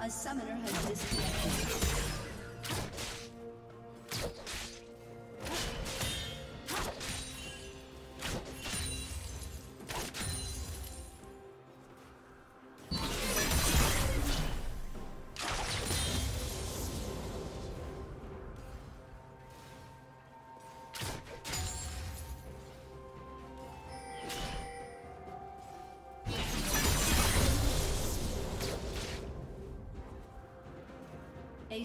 A summoner has disconnected. A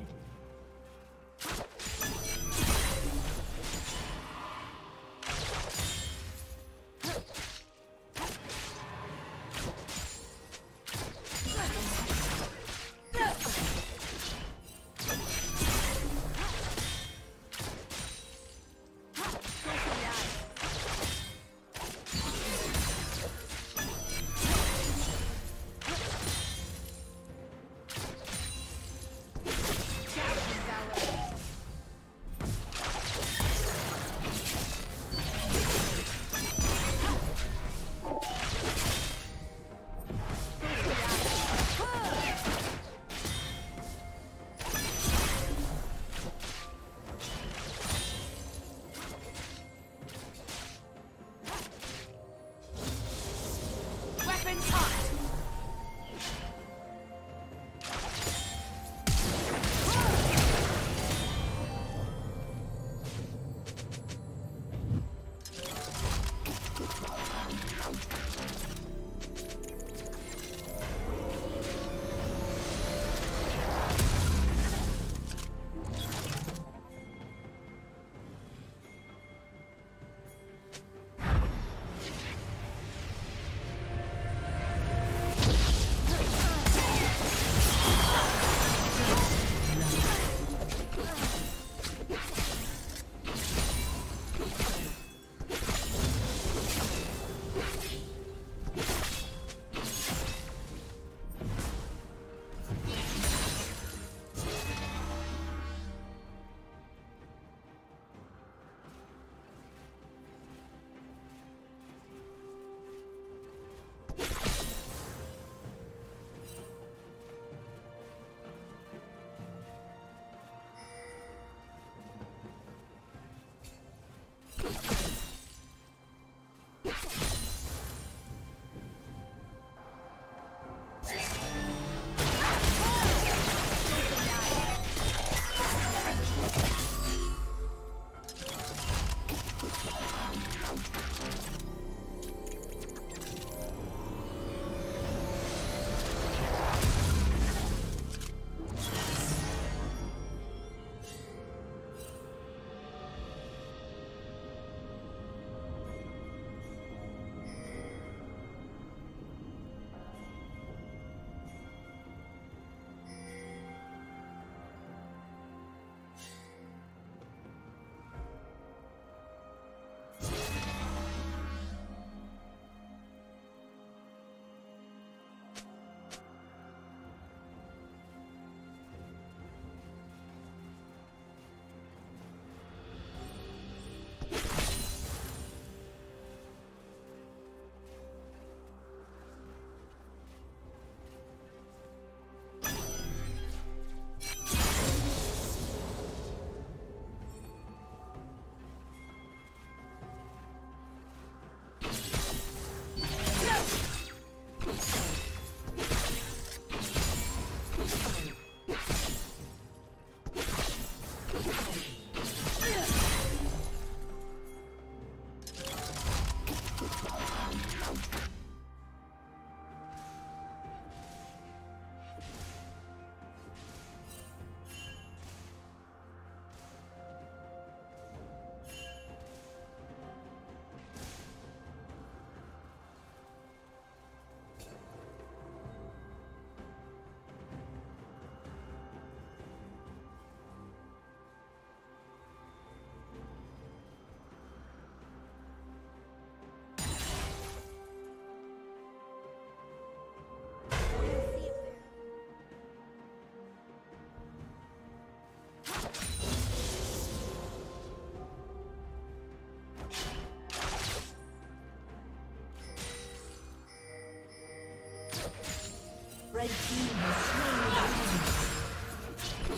Red team has slain the enemy.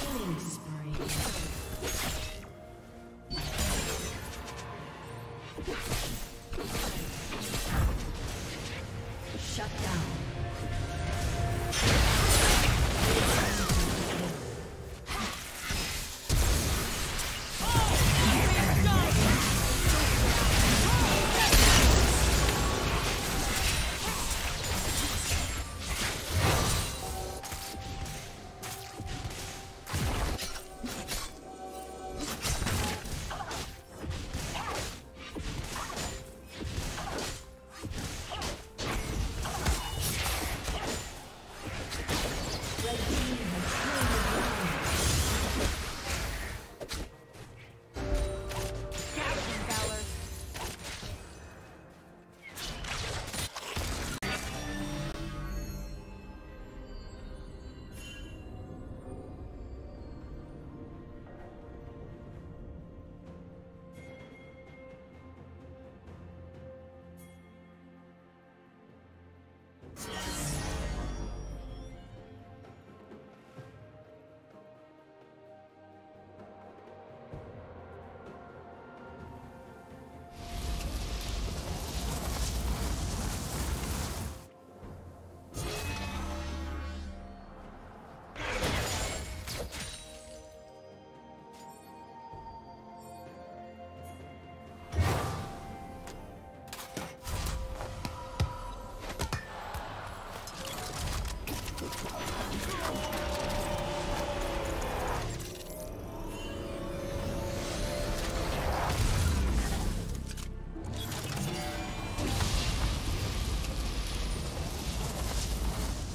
Killing spree. Shut down.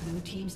Blue team's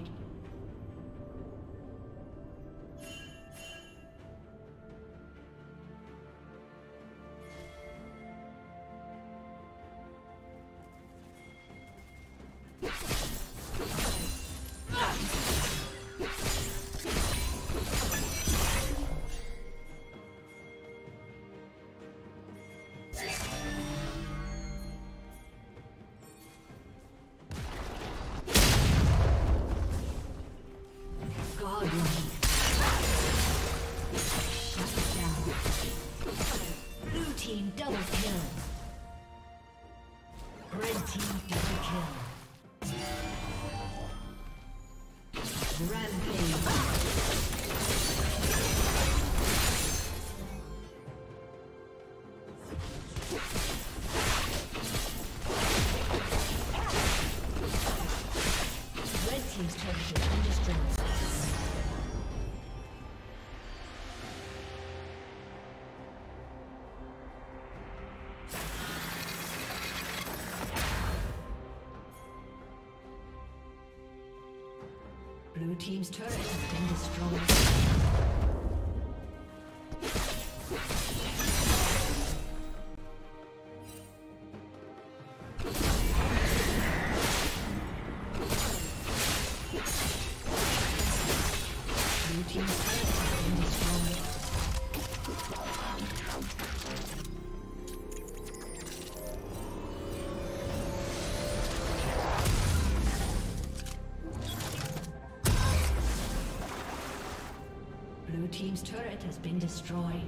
Blue team's turret has been destroyed. Team's turret has been destroyed.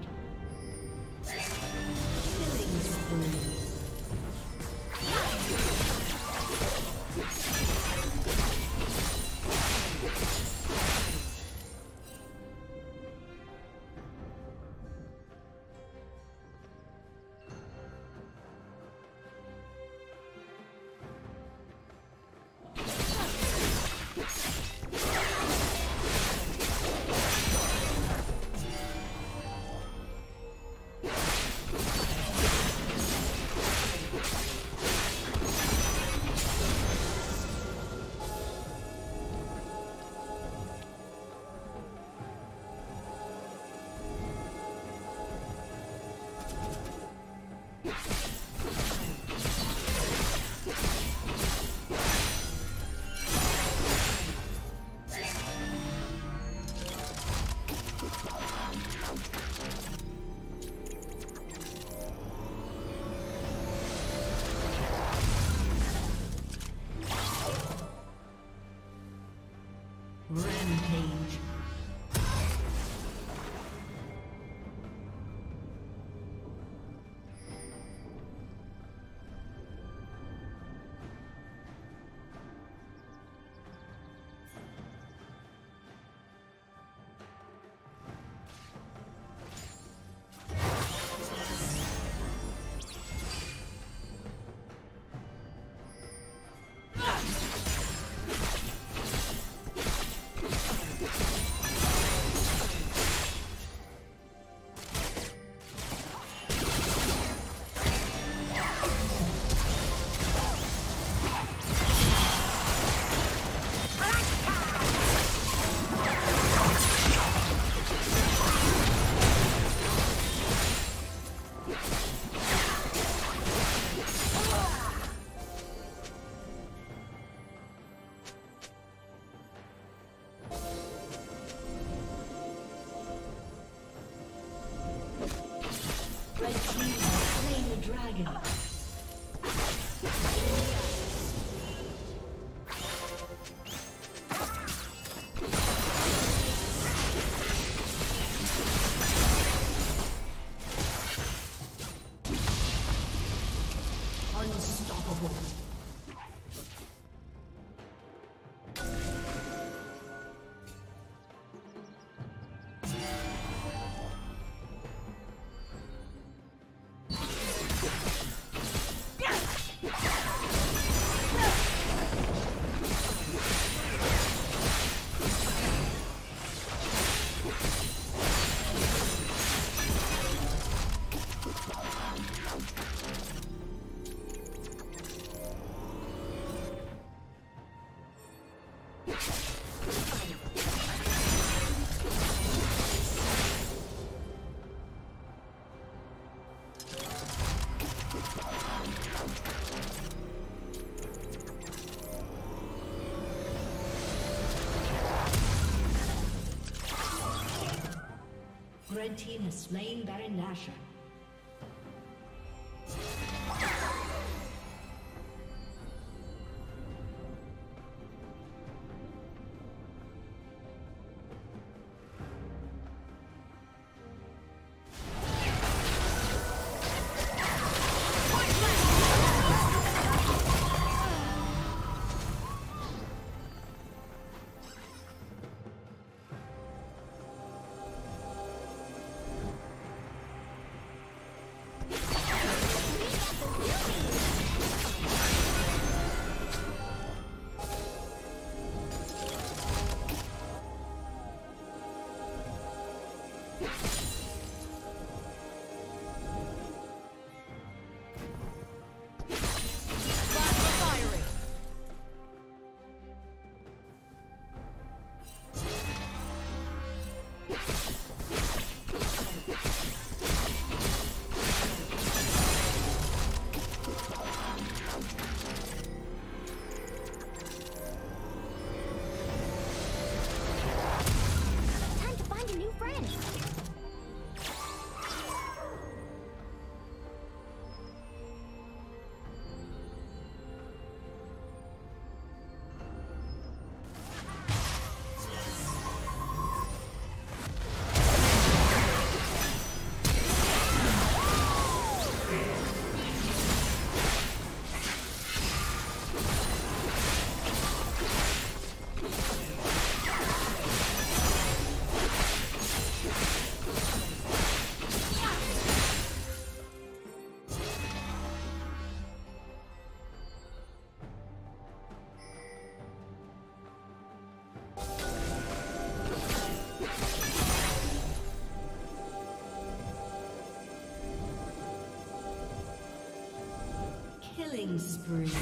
Red team has slain Baron Nashor. Killing spree. Yeah.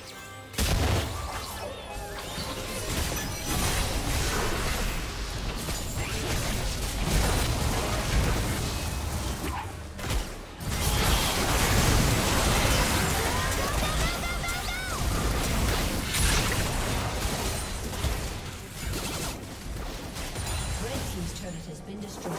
Blue team's turret has been destroyed.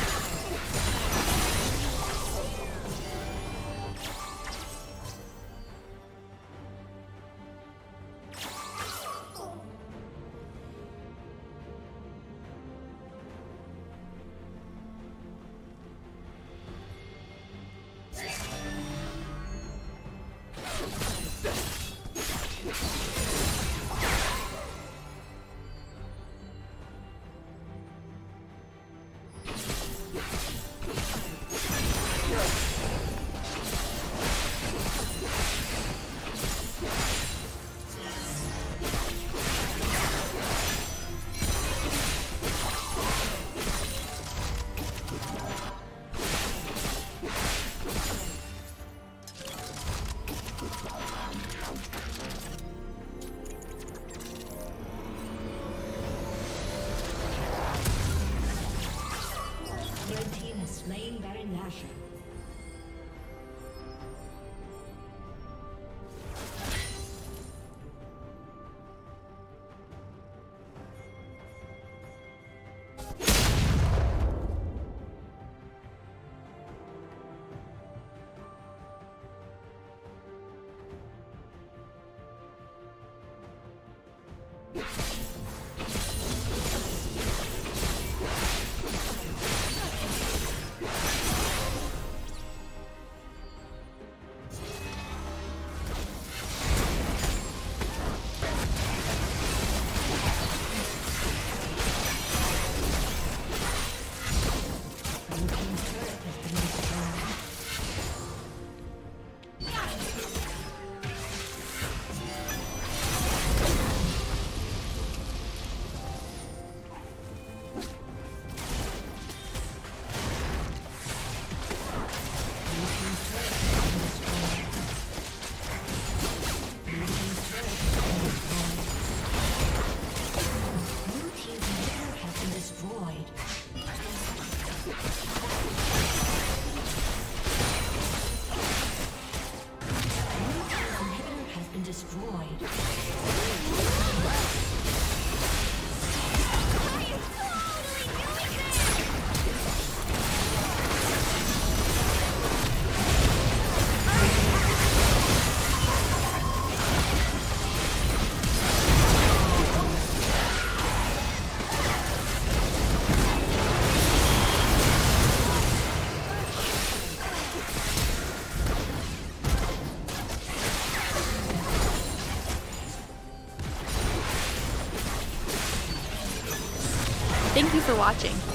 Slain Baron Nashor. Thank you for watching.